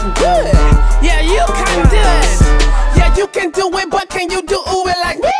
can do it. Yeah, you can do it. Yeah, you can do it, but can you do it like me?